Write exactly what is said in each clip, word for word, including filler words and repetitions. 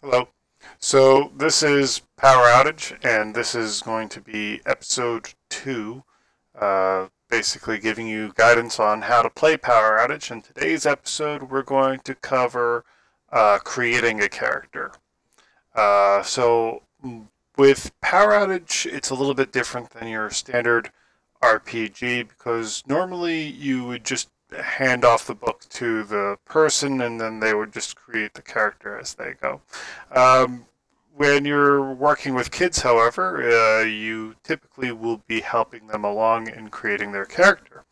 Hello. So this is Power Outage, and this is going to be episode two, uh, basically giving you guidance on how to play Power Outage. In today's episode, we're going to cover uh, creating a character. Uh, so with Power Outage, it's a little bit different than your standard R P G, because normally you would just hand off the book to the person and then they would just create the character as they go. Um, when you're working with kids, however, uh, you typically will be helping them along in creating their character.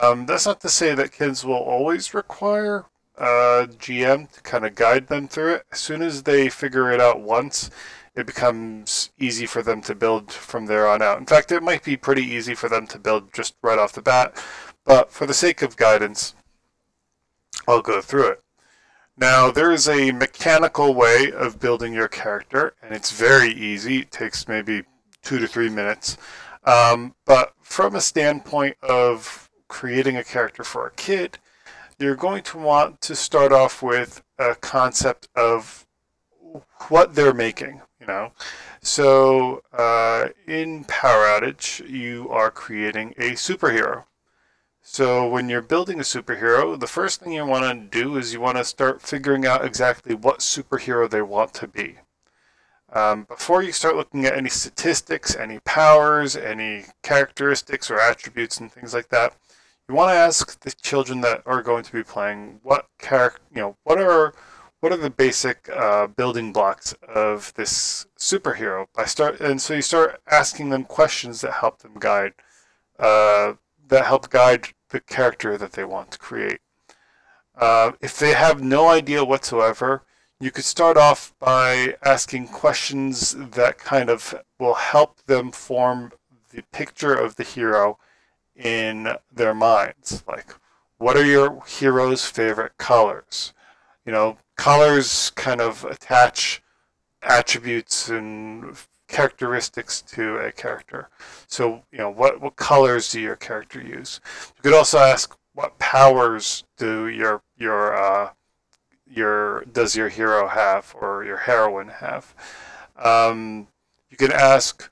Um, that's not to say that kids will always require a G M to kind of guide them through it. As soon as they figure it out once, it becomes easy for them to build from there on out. In fact, it might be pretty easy for them to build just right off the bat, but for the sake of guidance, I'll go through it. Now, there is a mechanical way of building your character, and it's very easy. It takes maybe two to three minutes. Um, but from a standpoint of creating a character for a kid, you're going to want to start off with a concept of what they're making, you know. So uh, in Power Outage, you are creating a superhero. So when you're building a superhero, the first thing you want to do is you want to start figuring out exactly what superhero they want to be. Um, before you start looking at any statistics, any powers, any characteristics or attributes and things like that, you want to ask the children that are going to be playing what character, you know, what are what are the basic uh, building blocks of this superhero. By start, and so you start asking them questions that help them guide uh, that help guide the character that they want to create. Uh, if they have no idea whatsoever, you could start off by asking questions that kind of will help them form the picture of the hero in their minds. Like, what are your hero's favorite colors? You know, colors kind of attach attributes and characteristics to a character. So, you know, what, what colors do your character use? You could also ask, what powers do your your uh, your does your hero have, or your heroine have? Um, you can ask,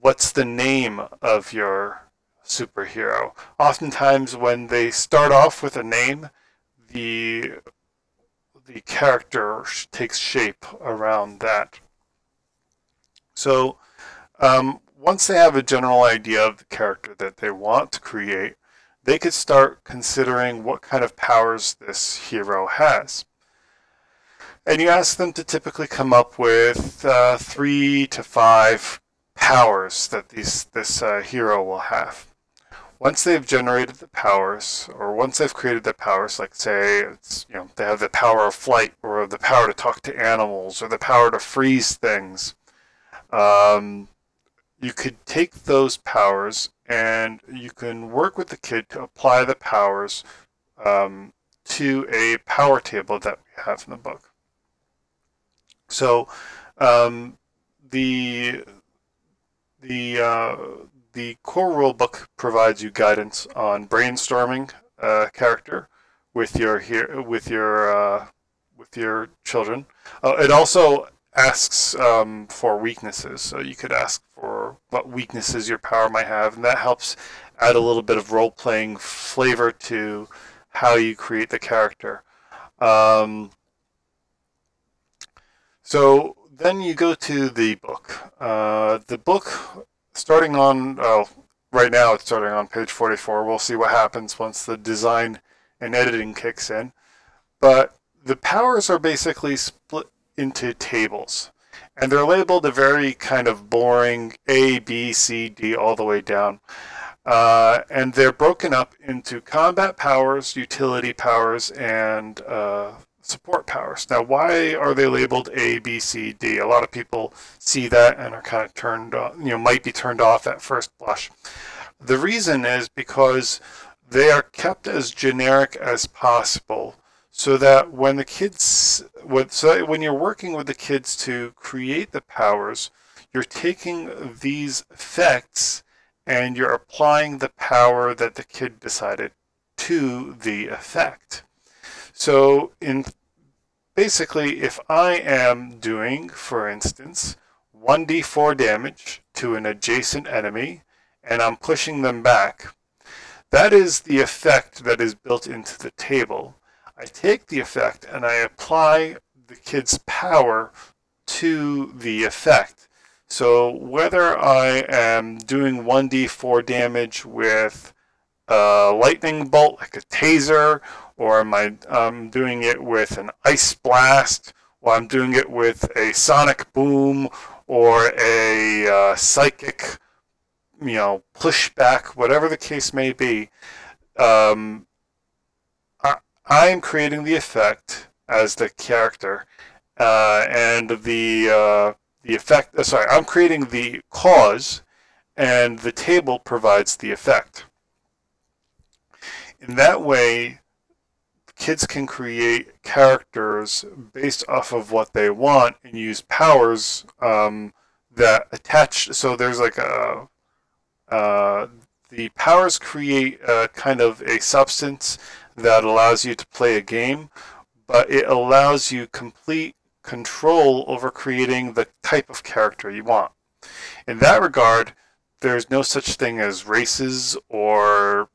what's the name of your superhero? Oftentimes, when they start off with a name, the the character takes shape around that. So um, once they have a general idea of the character that they want to create, they could start considering what kind of powers this hero has. And you ask them to typically come up with uh, three to five powers that these, this uh, hero will have. Once they've generated the powers, or once they've created the powers, like say it's, you know, they have the power of flight, or the power to talk to animals, or the power to freeze things, Um, you could take those powers and you can work with the kid to apply the powers um, to a power table that we have in the book. So um, the the uh, the core rulebook provides you guidance on brainstorming a character with your here with your uh, with your children. Uh, it also asks um, for weaknesses, so you could ask for what weaknesses your power might have, and that helps add a little bit of role-playing flavor to how you create the character. Um, so then you go to the book. Uh, the book, starting on, oh, right now it's starting on page forty-four. We'll see what happens once the design and editing kicks in. But the powers are basically split into tables, and they're labeled a very kind of boring A, B, C, D, all the way down, uh, and they're broken up into combat powers, utility powers, and uh, support powers. Now, why are they labeled A, B, C, D? A lot of people see that and are kind of turned off, you know, might be turned off at first blush. The reason is because they are kept as generic as possible, so that when the kids, so that when you're working with the kids to create the powers, you're taking these effects and you're applying the power that the kid decided to the effect. So in Basically, if I am doing, for instance, one d four damage to an adjacent enemy, and I'm pushing them back, that is the effect that is built into the table. I take the effect and I apply the kid's power to the effect. So whether I am doing one d four damage with a lightning bolt, like a taser, or am I um, doing it with an ice blast, or I'm doing it with a sonic boom, or a uh, psychic, you know, pushback, whatever the case may be, um, I, I'm creating the effect as the character, uh, and the uh, the effect. Uh, sorry, I'm creating the cause, and the table provides the effect. In that way, kids can create characters based off of what they want and use powers um, that attach. So there's like a uh, the powers create a kind of a substance that allows you to play a game, but it allows you complete control over creating the type of character you want. In that regard, there's no such thing as races or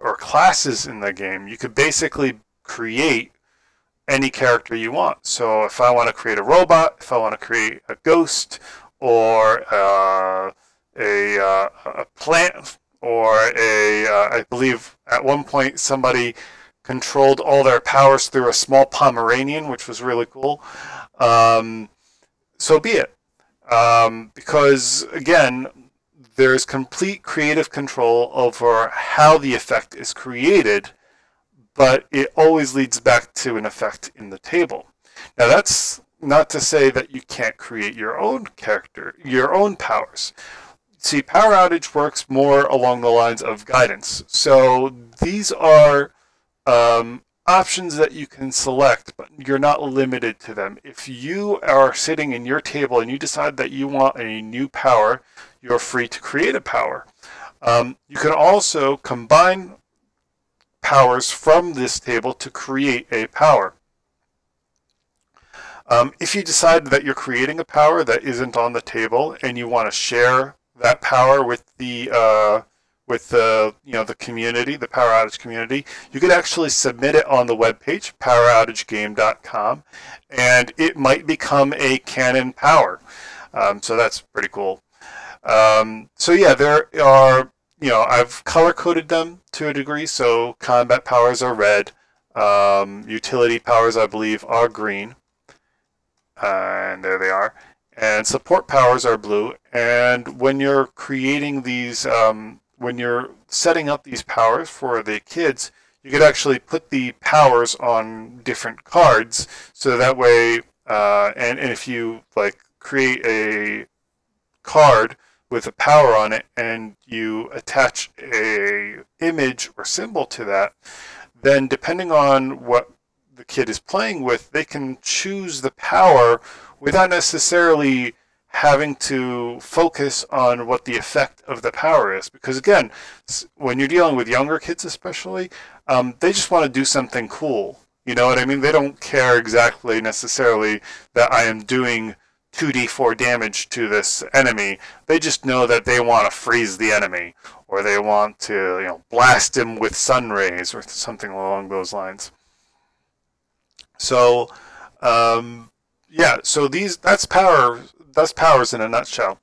or classes in the game. You could basically create any character you want. So if I want to create a robot, if I want to create a ghost, or uh, a, uh, a plant, or a, uh, I believe at one point somebody controlled all their powers through a small Pomeranian, which was really cool. Um, so be it. Um, because again, there's complete creative control over how the effect is created, but it always leads back to an effect in the table. Now that's not to say that you can't create your own character, your own powers. See, Power Outage works more along the lines of guidance. So these are um, options that you can select, but you're not limited to them. If you are sitting in your table and you decide that you want a new power, you're free to create a power. Um, you can also combine powers from this table to create a power. Um, if you decide that you're creating a power that isn't on the table and you want to share that power with the uh, with the you know the community, the Power Outage community, you could actually submit it on the webpage, power outage game dot com, and it might become a canon power. Um, so that's pretty cool. Um, so yeah, there are, you know, I've color-coded them to a degree, so combat powers are red, um, utility powers, I believe, are green, and there they are, and support powers are blue, and when you're creating these, um, when you're setting up these powers for the kids, you could actually put the powers on different cards, so that way, uh, and, and if you, like, create a card with a power on it and you attach a image or symbol to that, then depending on what the kid is playing with, they can choose the power without necessarily having to focus on what the effect of the power is. Because again, when you're dealing with younger kids especially, um, they just want to do something cool. You know what I mean? They don't care exactly necessarily that I am doing two d four damage to this enemy. They just know that they want to freeze the enemy, or they want to, you know, blast him with sun rays or something along those lines. So, um, yeah. So these that's power. That's powers in a nutshell.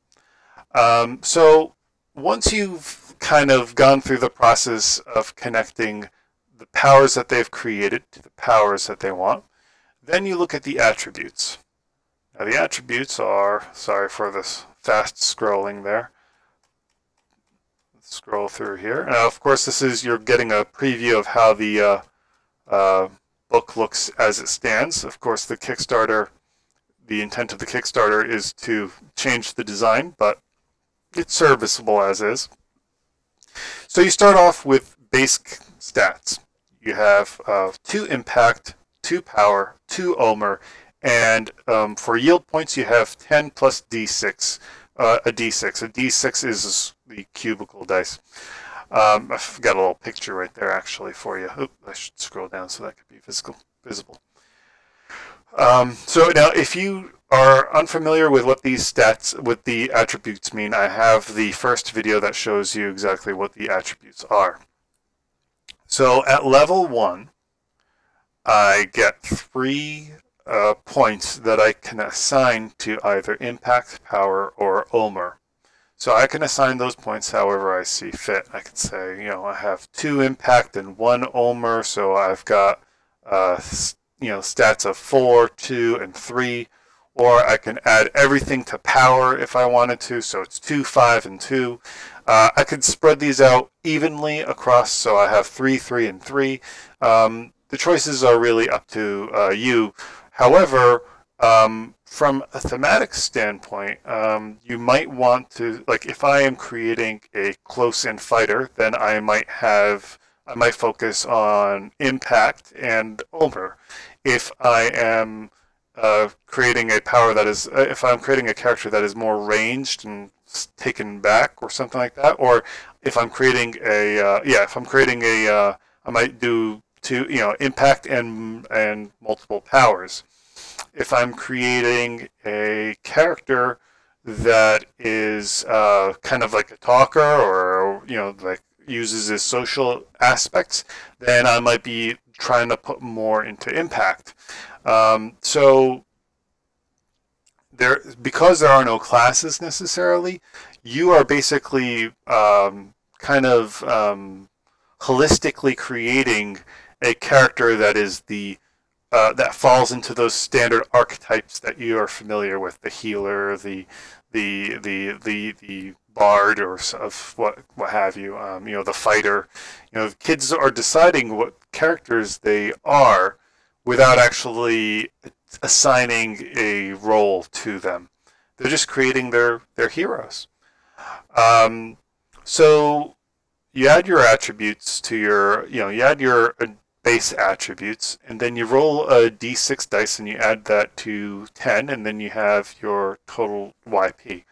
Um, so once you've kind of gone through the process of connecting the powers that they've created to the powers that they want, then you look at the attributes. Now the attributes are, sorry for this fast scrolling there. Let's scroll through here. Now, of course, this is, you're getting a preview of how the uh, uh, book looks as it stands. Of course, the Kickstarter, the intent of the Kickstarter is to change the design, but it's serviceable as is. So you start off with basic stats. You have uh, two impact, two power, two omer, and um, for yield points you have ten plus d six, uh, a d six. A d six is the cubicle dice. Um, I've got a little picture right there actually for you. Oop, I should scroll down so that could be physical, visible. Um, so now, if you are unfamiliar with what these stats, with the attributes mean, I have the first video that shows you exactly what the attributes are. So at level one, I get three uh, points that I can assign to either Impact, Power, or Ulmer. So I can assign those points however I see fit. I can say, you know, I have two Impact and one Ulmer, so I've got, uh, you know, stats of four, two, and three. Or I can add everything to Power if I wanted to, so it's two, five, and two. Uh, I could spread these out evenly across, so I have three, three, and three. Um, the choices are really up to uh, you. However, um, from a thematic standpoint, um, you might want to, like, if I am creating a close-in fighter, then I might have, I might focus on Impact and Ulmer. If I am uh, creating a power that is, if I'm creating a character that is more ranged and taken back or something like that, or if I'm creating a, uh, yeah, if I'm creating a, uh, I might do two, you know, Impact and and multiple powers. If I'm creating a character that is uh, kind of like a talker, or, you know, like uses his social aspects, then I might be trying to put more into Impact. Um, so there, because there are no classes necessarily, you are basically um, kind of um, holistically creating a character that is the uh, that falls into those standard archetypes that you are familiar with: the healer, the the the the the bard, or of what what have you. Um, you know, the fighter. You know, kids are deciding what characters they are without actually assigning a role to them. They're just creating their, their heroes. Um, so you add your attributes to your, you know, you add your base attributes, and then you roll a d six dice and you add that to ten, and then you have your total Y P.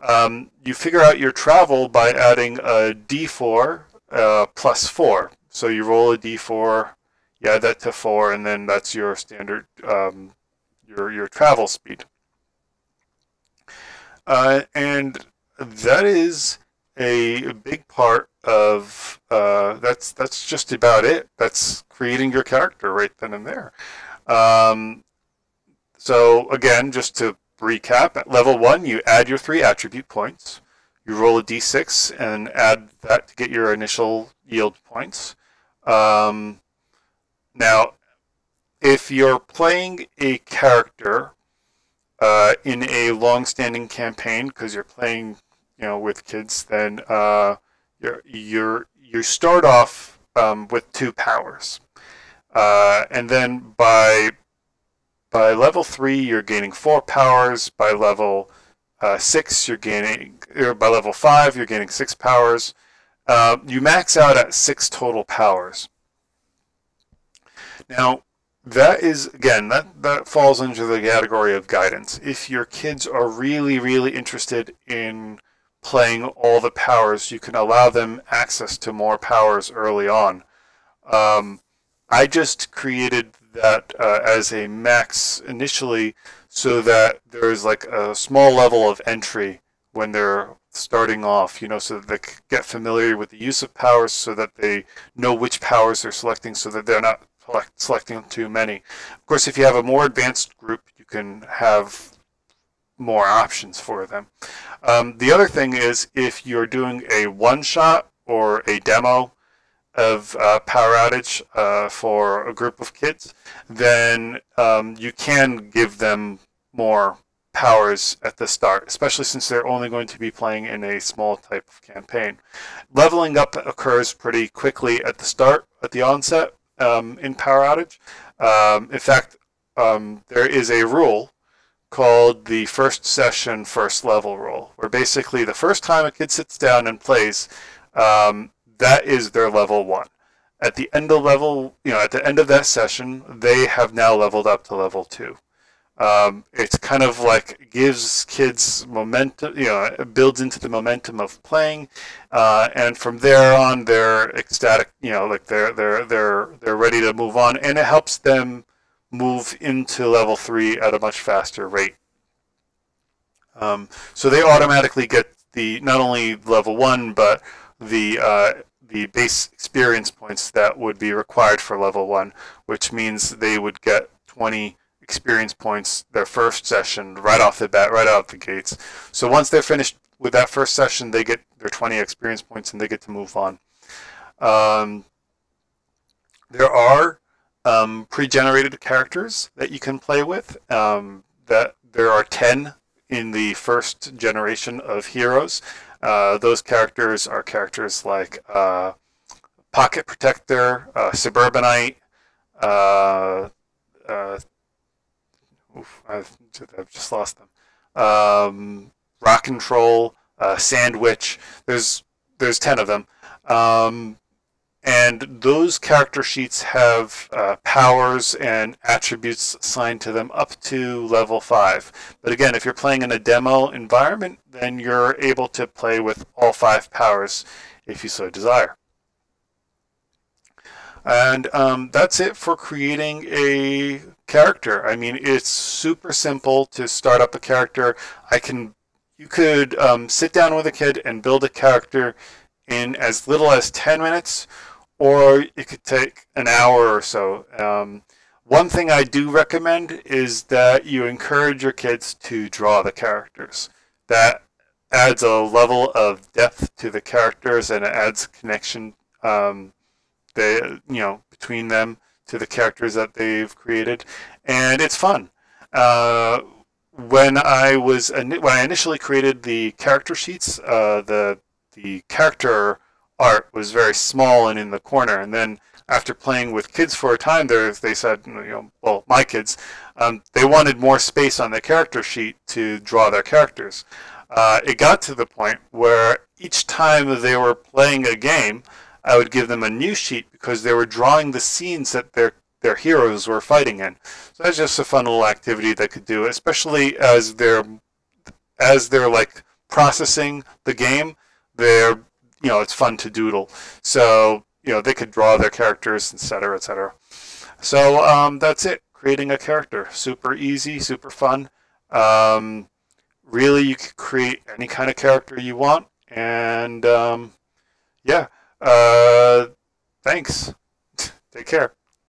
Um, you figure out your travel by adding a d four uh, plus four. So you roll a d four, you add that to four, and then that's your standard, um, your, your travel speed. Uh, and that is a big part of, uh, that's, that's just about it. That's creating your character right then and there. Um, so again, just to recap, at level one, you add your three attribute points. You roll a d six and add that to get your initial yield points. Um, Now, if you're playing a character uh, in a long-standing campaign, because you're playing, you know, with kids, then uh, you're you're you start off um, with two powers, uh, and then by by level three, you're gaining four powers. By level uh, six, you're gaining, or by level five, you're gaining six powers. Uh, you max out at six total powers. Now, that is, again, that, that falls under the category of guidance. If your kids are really, really interested in playing all the powers, you can allow them access to more powers early on. Um, I just created that uh, as a max initially, so that there's like a small level of entry when they're starting off, you know, so that they get familiar with the use of powers, so that they know which powers they're selecting, so that they're not selecting too many. Of course, if you have a more advanced group, you can have more options for them. Um, the other thing is, if you're doing a one-shot or a demo of uh, Power Outage uh, for a group of kids, then um, you can give them more powers at the start, especially since they're only going to be playing in a small type of campaign. Leveling up occurs pretty quickly at the start, at the onset, Um, in Power Outage. Um, in fact, um, there is a rule called the first session, first level rule, where basically the first time a kid sits down and plays, um, that is their level one. At the end of level, you know, at the end of that session, they have now leveled up to level two. Um, it's kind of like gives kids momentum, you know, builds into the momentum of playing, uh, and from there on, they're ecstatic, you know, like they're they're they're they're ready to move on, and it helps them move into level three at a much faster rate. Um, so they automatically get the not only level one, but the uh, the base experience points that would be required for level one, which means they would get twenty experience points their first session right off the bat, right out the gates. So once they're finished with that first session, they get their twenty experience points and they get to move on. Um, there are um, pre-generated characters that you can play with. Um, that there are ten in the first generation of heroes. Uh, those characters are characters like uh, Pocket Protector, uh, Suburbanite, uh, uh, oof, I've, I've just lost them, um, Rock Control, uh, Sandwich. There's there's ten of them, um, and those character sheets have uh, powers and attributes assigned to them up to level five. But again, if you're playing in a demo environment, then you're able to play with all five powers if you so desire. And um, that's it for creating a character. I mean, it's super simple to start up a character. I can, you could um, sit down with a kid and build a character in as little as ten minutes, or it could take an hour or so. Um, one thing I do recommend is that you encourage your kids to draw the characters. That adds a level of depth to the characters, and it adds connection um, they, you know, between them to the characters that they've created, and it's fun. Uh, when I was when I initially created the character sheets, uh, the the character art was very small and in the corner. And then after playing with kids for a time, there they said, you know, well, my kids, um, they wanted more space on the character sheet to draw their characters. Uh, it got to the point where each time they were playing a game, I would give them a new sheet because they were drawing the scenes that their their heroes were fighting in. So that's just a fun little activity they could do, especially as they're as they're like processing the game. They're, you know, it's fun to doodle. So, you know, they could draw their characters, et cetera, et cetera. So um, that's it, creating a character. Super easy, super fun. Um, really, you could create any kind of character you want. And, um, yeah, uh, thanks. Take care.